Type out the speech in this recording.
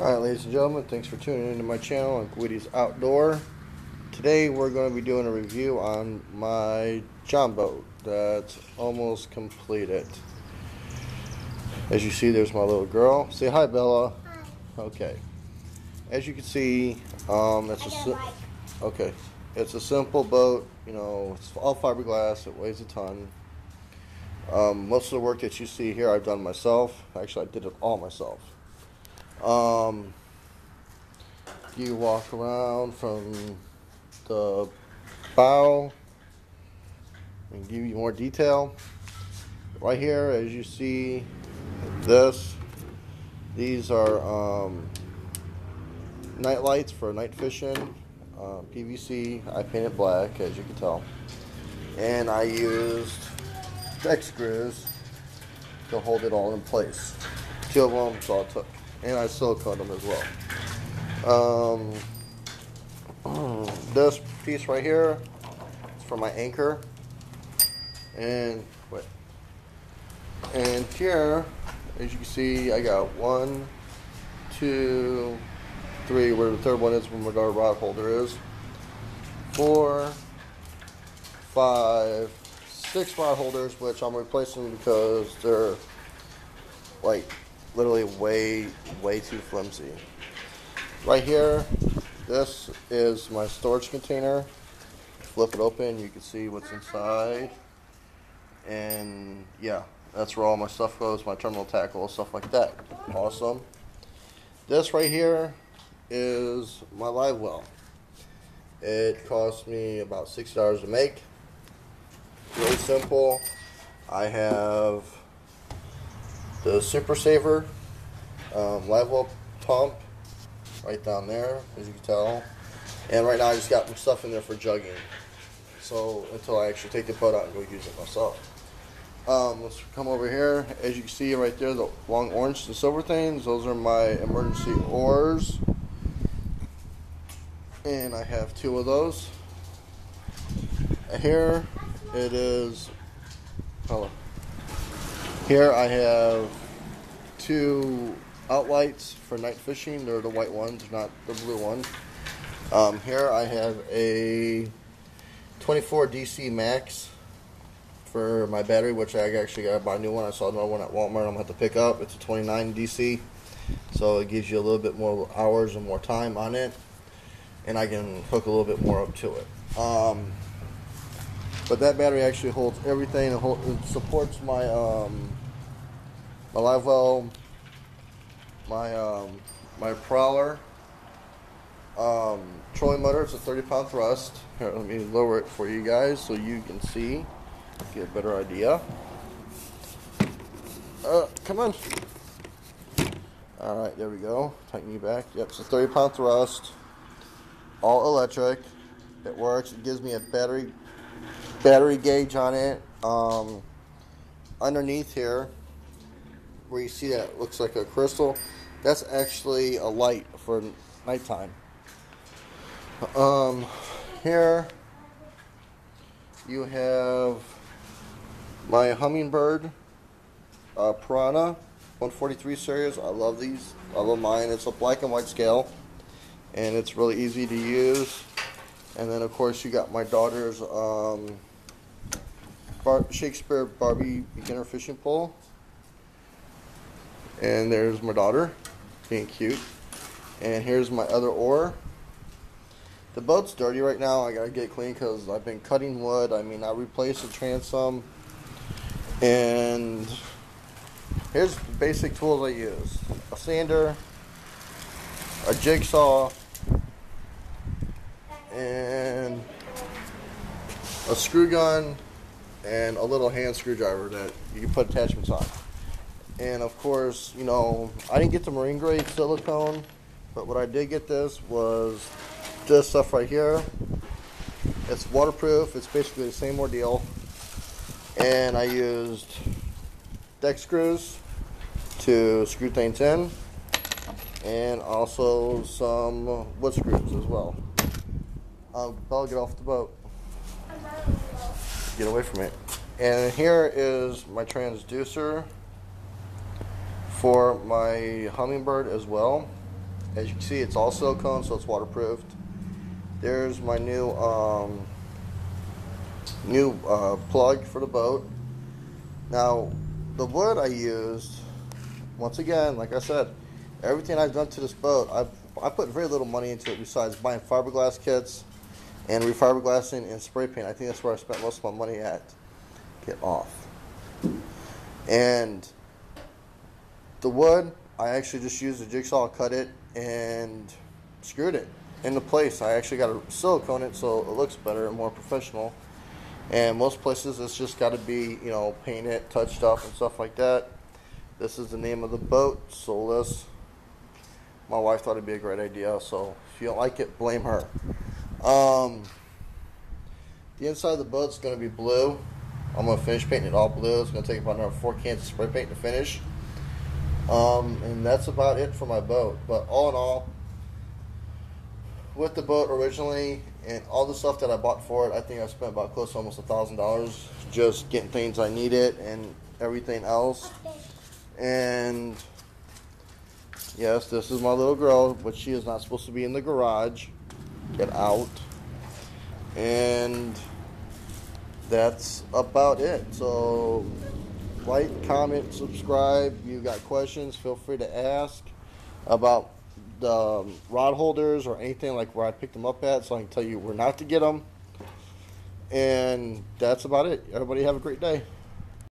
Alright, ladies and gentlemen, thanks for tuning into my channel on Guidi's Outdoor. Today we're going to be doing a review on my John boat that's almost completed. As you see, there's my little girl. Say hi, Bella. Hi. Okay. As you can see, it's a simple boat. You know, it's all fiberglass. It weighs a ton. Most of the work that you see here, I've done myself. Actually, I did it all myself. You walk around from the bow and give you more detail. Right here, as you see, these are night lights for night fishing, PVC. I painted black, as you can tell, and I used deck screws to hold it all in place. 2 of them, that's all it took. And I silicone them as well. This piece right here is for my anchor. And here, as you can see, I got 1, 2, 3, where the third one is, where my rod holder is. 4, 5, 6 rod holders, which I'm replacing because they're like literally way too flimsy. Right here, this is my storage container. Flip it open, you can see what's inside. And yeah, that's where all my stuff goes, my terminal tackle, stuff like that. Awesome. This right here is my live well. It cost me about $60 to make. Really simple. I have the Super Saver live well pump right down there, as you can tell. And right now I just got some stuff in there for jugging. So until I actually take the boat out and go use it myself. Let's come over here. As you can see right there, the long orange and silver things, those are my emergency oars. And I have 2 of those. Here it is. Hello. Here I have 2 outlights for night fishing. They're the white ones, not the blue one. Here I have a 24 DC Max for my battery, which I actually got to buy a new one. I saw another one at Walmart I'm going to have to pick up. It's a 29 DC, so it gives you a little bit more hours and more time on it. And I can hook a little bit more up to it. But that battery actually holds everything. It supports my my live well, my Prowler trolling motor. It's a 30-pound thrust. Here, let me lower it for you guys so you can see, get a better idea. Come on. All right, there we go. Tighten you back. Yep, it's a 30-pound thrust, all electric. It works. It gives me a battery gauge on it. Underneath here, where you see that looks like a crystal, that's actually a light for nighttime. Here you have my Hummingbird Piranha 143 series. I love these. I love mine. It's a black and white scale, and it's really easy to use. And then, of course, you got my daughter's Bar Shakespeare Barbie beginner fishing pole. And there's my daughter, being cute. And here's my other oar. The boat's dirty right now. I gotta get it clean because I've been cutting wood. I mean, I replaced the transom. And here's the basic tools I use: a sander, a jigsaw, and a screw gun, and a little hand screwdriver that you can put attachments on. And of course, you know, I didn't get the marine grade silicone, but what I did get this was this stuff right here. It's waterproof. It's basically the same ordeal. And I used deck screws to screw things in, and also some wood screws as well. Bella, get off the boat. Get away from it. And here is my transducer for my Hummingbird as well. As you can see, it's all silicone, so it's waterproofed. There's my new plug for the boat. Now, the wood I used, once again, like I said, everything I've done to this boat, I put very little money into it besides buying fiberglass kits and refiberglassing and spray paint. I think that's where I spent most of my money at. Get off. And the wood, I actually just used a jigsaw, cut it, and screwed it into place. I actually got to silicone it so it looks better and more professional. And most places it's just got to be, you know, painted, touched up and stuff like that. This is the name of the boat, Soulless. My wife thought it'd be a great idea, so if you don't like it, blame her. The inside of the boat's going to be blue. I'm going to finish painting it all blue. It's going to take about another 4 cans of spray paint to finish. And that's about it for my boat. But all in all, with the boat originally and all the stuff that I bought for it, I think I spent about close to almost $1,000 just getting things I needed and everything else. And yes, this is my little girl, but she is not supposed to be in the garage. Get out. And that's about it. So like, comment, subscribe. You got questions, feel free to ask about the rod holders or anything, like where I picked them up at, so I can tell you where not to get them. And that's about it. Everybody have a great day.